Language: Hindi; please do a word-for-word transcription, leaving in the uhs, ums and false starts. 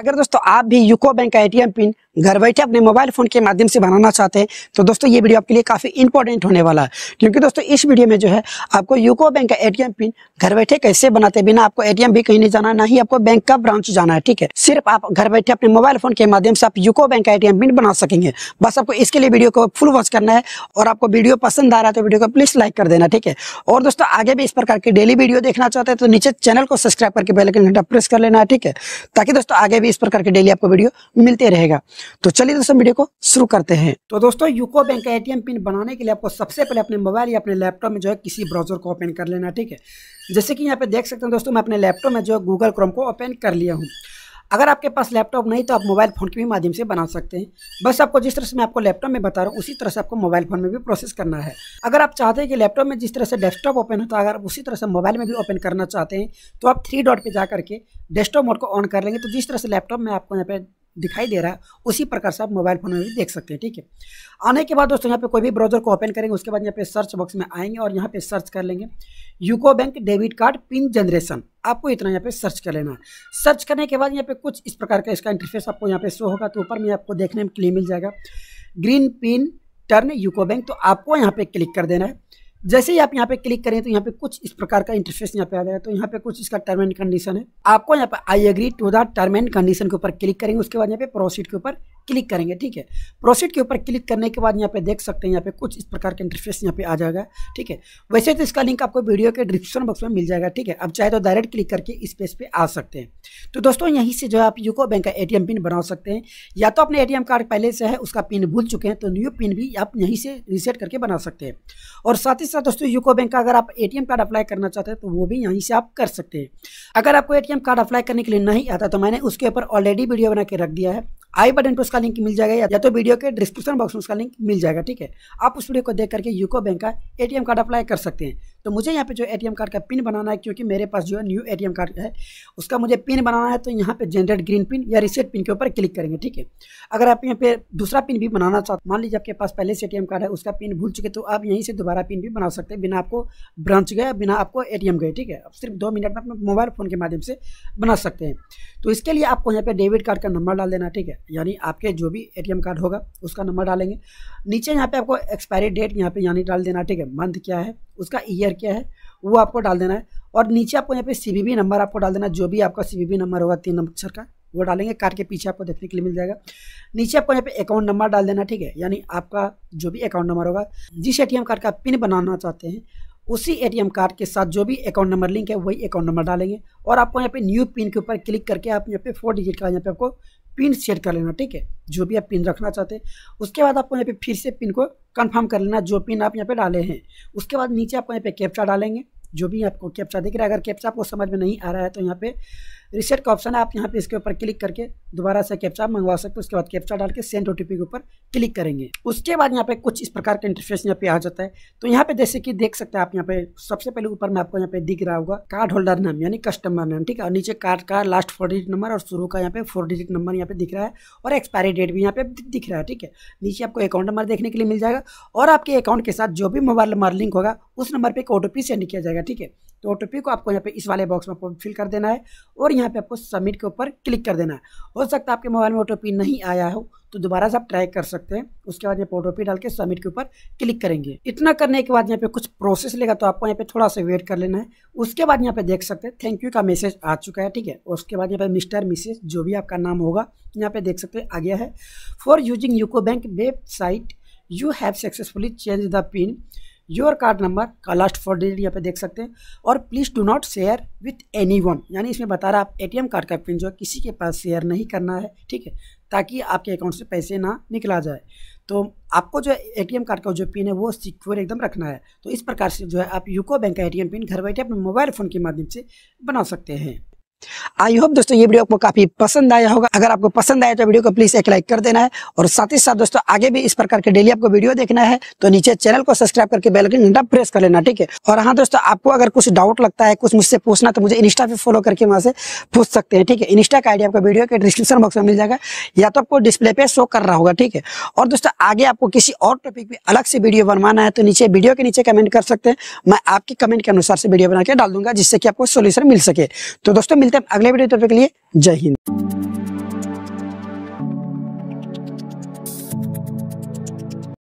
अगर दोस्तों आप भी यूको बैंक का एटीएम पिन घर बैठे अपने मोबाइल फोन के माध्यम से बनाना चाहते हैं तो दोस्तों ये वीडियो आपके लिए काफी इंपॉर्टेंट होने वाला है, क्योंकि दोस्तों इस वीडियो में जो है आपको यूको बैंक का एटीएम पिन घर बैठे कैसे बनाते, बिना आपको एटीएम भी कहीं नहीं जाना, ना ही आपको बैंक का ब्रांच जाना है। ठीक है, सिर्फ आप घर बैठे अपने मोबाइल फोन के माध्यम से आप यूको बैंक का एटीएम पिन बना सकेंगे। बस आपको इसके लिए वीडियो को फुल वॉच करना है, और आपको वीडियो पसंद आ रहा है तो वीडियो को प्लीज लाइक कर देना। ठीक है, और दोस्तों आगे भी इस प्रकार की डेली वीडियो देखना चाहते हैं तो नीचे चैनल को सब्सक्राइब करके बेल आइकन घंटा प्रेस कर लेना है। ठीक है, ताकि दोस्तों आगे इस प्रकार के डेली आपको वीडियो मिलते रहेगा। तो चलिए दोस्तों वीडियो को शुरू करते हैं। तो दोस्तों यूको बैंक का एटीएम पिन बनाने के लिए आपको सबसे पहले अपने मोबाइल या अपने लैपटॉप में जो है किसी ब्राउजर को ओपन कर लेना। ठीक है, जैसे कि यहाँ पे देख सकते हैं दोस्तों, मैं अपने लैपटॉप में जो है गूगल क्रोम को ओपन कर लिया हूँ। अगर आपके पास लैपटॉप नहीं तो आप मोबाइल फ़ोन के भी माध्यम से बना सकते हैं। बस आपको जिस तरह से मैं आपको लैपटॉप में बता रहा हूँ उसी तरह से आपको मोबाइल फ़ोन में भी प्रोसेस करना है। अगर आप चाहते हैं कि लैपटॉप में जिस तरह से डेस्कटॉप ओपन हो तो अगर आप उसी तरह से मोबाइल में भी ओपन करना चाहते हैं तो आप थ्री डॉट पर जा करके डेस्कटॉप मोड को ऑन कर लेंगे, तो जिस तरह से लैपटॉप में आपको यहाँ पे दिखाई दे रहा है उसी प्रकार से आप मोबाइल फोन में भी देख सकते हैं। ठीक है, आने के बाद दोस्तों यहाँ पे कोई भी ब्राउजर को ओपन करेंगे, उसके बाद यहाँ पे सर्च बॉक्स में आएंगे और यहाँ पे सर्च कर लेंगे UCO bank debit card pin generation. आपको इतना यहाँ पे सर्च कर लेना है। सर्च करने के बाद यहाँ पे कुछ इस प्रकार का इसका इंटरफेस आपको यहाँ पे शो होगा, तो ऊपर में आपको देखने में क्लियर मिल जाएगा green pin turn UCO bank, तो आपको यहाँ पे क्लिक कर देना है। जैसे ही आप यहाँ पे क्लिक करें तो यहाँ पे कुछ इस प्रकार का इंटरफेस यहाँ पे आ जाएगा। तो यहाँ पे कुछ इसका टर्म एंड कंडीशन है, आपको यहाँ पे I agree to the term and condition के ऊपर क्लिक करेंगे, उसके बाद यहाँ पे प्रोसीड के ऊपर क्लिक करेंगे। ठीक है, प्रोसीड के ऊपर क्लिक करने के बाद यहाँ पे देख सकते हैं यहाँ पे कुछ इस प्रकार का इंटरफेस यहाँ पे आ जाएगा। ठीक है, वैसे तो इसका लिंक आपको वीडियो के डिस्क्रिप्शन बॉक्स में मिल जाएगा। ठीक है, आप चाहे तो डायरेक्ट क्लिक करके इस पेज पे आ सकते हैं। तो दोस्तों यहीं से जो है आप यूको बैंक का एटीएम पिन बना सकते हैं, या तो अपने एटीएम कार्ड पहले से है उसका पिन भूल चुके हैं तो न्यू पिन भी आप यहीं से रीसेट करके बना सकते हैं। और साथ ही साथ दोस्तों यूको बैंक का अगर आप एटीएम कार्ड अप्लाई करना चाहते हैं तो वो भी यहीं से आप कर सकते हैं। अगर आपको एटीएम कार्ड अप्लाई करने के लिए नहीं आता तो मैंने उसके ऊपर ऑलरेडी वीडियो बना के रख दिया है, आई बटन पर उसका लिंक मिल जाएगा या तो वीडियो के डिस्क्रिप्शन बॉक्स में उसका लिंक मिल जाएगा। ठीक है, आप उस वीडियो को देख करके यूको बैंक का एटीएम कार्ड अप्लाई कर सकते हैं। तो मुझे यहाँ पे जो एटीएम कार्ड का पिन बनाना है, क्योंकि मेरे पास जो है न्यू एटीएम कार्ड है उसका मुझे पिन बनाना है, तो यहाँ पे जनरेट ग्रीन पिन या रिसेट पिन के ऊपर क्लिक करेंगे। ठीक है, अगर आप यहाँ पे दूसरा पिन भी बनाना चाहते, मान लीजिए आपके पास पहले से एटीएम कार्ड है उसका पिन भूल चुके, तो आप यहीं से दोबारा पिन भी बना सकते हैं बिना आपको ब्रांच गए, बिना आपको एटीएम गए। ठीक है, आप सिर्फ दो मिनट में मोबाइल फोन के माध्यम से बना सकते हैं। तो इसके लिए आपको यहाँ पे डेबिट कार्ड का नंबर डाल देना। ठीक है, यानी आपके जो भी एटीएम कार्ड होगा उसका नंबर डालेंगे। नीचे यहाँ पे आपको एक्सपायरी डेट यहाँ पे यानी डाल देना। ठीक है, मंथ क्या है, उसका ईयर क्या है वो आपको डाल देना है, और नीचे आपको यहाँ पे सीवीवी नंबर आपको डाल देना है। जो भी आपका सीवीवी नंबर होगा तीन अक्षर का वो डालेंगे, कार्ड के पीछे आपको देखने के लिए मिल जाएगा। नीचे आपको यहाँ पे अकाउंट नंबर डाल देना। ठीक है, यानी आपका जो भी अकाउंट नंबर होगा, जिस एटीएम कार्ड का पिन बनाना चाहते हैं उसी एटीएम कार्ड के साथ जो भी अकाउंट नंबर लिंक है वही अकाउंट नंबर डालेंगे, और आपको यहाँ पे न्यू पिन के ऊपर क्लिक करके आप यहाँ पे फोर डिजिट का यहाँ पे आपको पिन सेट कर लेना। ठीक है, जो भी आप पिन रखना चाहते हैं, उसके बाद आपको यहाँ पे फिर से पिन को कंफर्म कर लेना जो पिन आप यहाँ पे डाले हैं। उसके बाद नीचे आपको यहाँ पे कैप्चा डालेंगे, जो भी आपको कैप्चा दिख रहा है। अगर कैप्चा आपको समझ में नहीं आ रहा है तो यहाँ पे रिसेट का ऑप्शन है, आप यहाँ पे इसके ऊपर क्लिक करके दोबारा से कैप्चा मंगवा सकते हो। उसके बाद कैप्चा डाल के सेंड ओटीपी के ऊपर क्लिक करेंगे। उसके बाद यहाँ पे कुछ इस प्रकार का इंटरफेस यहाँ पे आ जाता है। तो यहाँ पे जैसे कि देख सकते हैं आप, यहाँ पे सबसे पहले ऊपर में आपको यहाँ पे दिख रहा होगा कार्ड होल्डर नाम यानी कस्टमर नाम। ठीक है, और नीचे कार्ड का लास्ट फोर डिजिट नंबर और शुरू का यहाँ पे फोर डिजिट नंबर यहाँ पे दिख रहा है, और एक्सपायरी डेट भी यहाँ पे दिख रहा है। ठीक है, नीचे आपको अकाउंट नंबर देखने के लिए मिल जाएगा, और आपके अकाउंट के साथ जो भी मोबाइल नंबर लिंक होगा उस नंबर पर एक ओटीपी सेंड किया जाएगा। ठीक है, तो ओटीपी को आपको यहाँ पे इस वाले बॉक्स में फिल कर देना है, और यहाँ पे आपको सबमिट के ऊपर क्लिक कर देना है। हो सकता है आपके मोबाइल में ओटीपी नहीं आया हो तो दोबारा से आप ट्राई कर सकते हैं। उसके बाद यहाँ पे ओटीपी डाल के सबमिट के ऊपर क्लिक करेंगे। इतना करने के बाद यहाँ पे कुछ प्रोसेस लेगा, तो आपको यहाँ पे थोड़ा सा वेट कर लेना है। उसके बाद यहाँ पे देख सकते हैं थैंक यू का मैसेज आ चुका है। ठीक है, उसके बाद यहाँ पे मिस्टर मिसेज जो भी आपका नाम होगा यहाँ पे देख सकते हैं आ गया है। For using UCO bank website you have successfully change the pin your card number का लास्ट फोर डिजिट यहाँ पे देख सकते हैं, और please do not share with anyone, यानी इसमें बता रहा है आप एटीएम कार्ड का पिन जो है किसी के पास शेयर नहीं करना है। ठीक है, ताकि आपके अकाउंट से पैसे ना निकला जाए, तो आपको जो एटीएम कार्ड का जो पिन है वो सिक्योर एकदम रखना है। तो इस प्रकार से जो है आप यूको बैंक का एटीएम पिन घर बैठे अपने मोबाइल फ़ोन के माध्यम से बना सकते हैं। आई होप दोस्तों ये वीडियो आपको काफी पसंद आया होगा। अगर आपको पसंद आया तो वीडियो को प्लीज एक लाइक कर देना है, और साथ ही साथ दोस्तों आगे भी इस प्रकार के डेली आपको वीडियो देखना है तो नीचे चैनल को सब्सक्राइब करके बेल आइकन घंटा प्रेस कर लेना। ठीक है, और हाँ दोस्तों, आपको अगर कुछ डाउट लगता है, कुछ मुझसे पूछना, तो मुझे इंस्टा पे फॉलो करके वहां से पूछ सकते हैं। ठीक है, इंस्टा का आईडी आपको वीडियो के डिस्क्रिप्शन बॉक्स में मिल जाएगा, या तो आपको डिस्प्ले पे शो कर रहा होगा। ठीक है, और दोस्तों आगे आपको किसी और टॉपिक पे अलग से वीडियो बनवाना है तो नीचे वीडियो के नीचे कमेंट कर सकते हैं, मैं आपके कमेंट के अनुसार से वीडियो बना के डाल दूंगा जिससे कि आपको सोल्यूशन मिल सके। तो दोस्तों अगले वीडियो तक के लिए जय हिंद।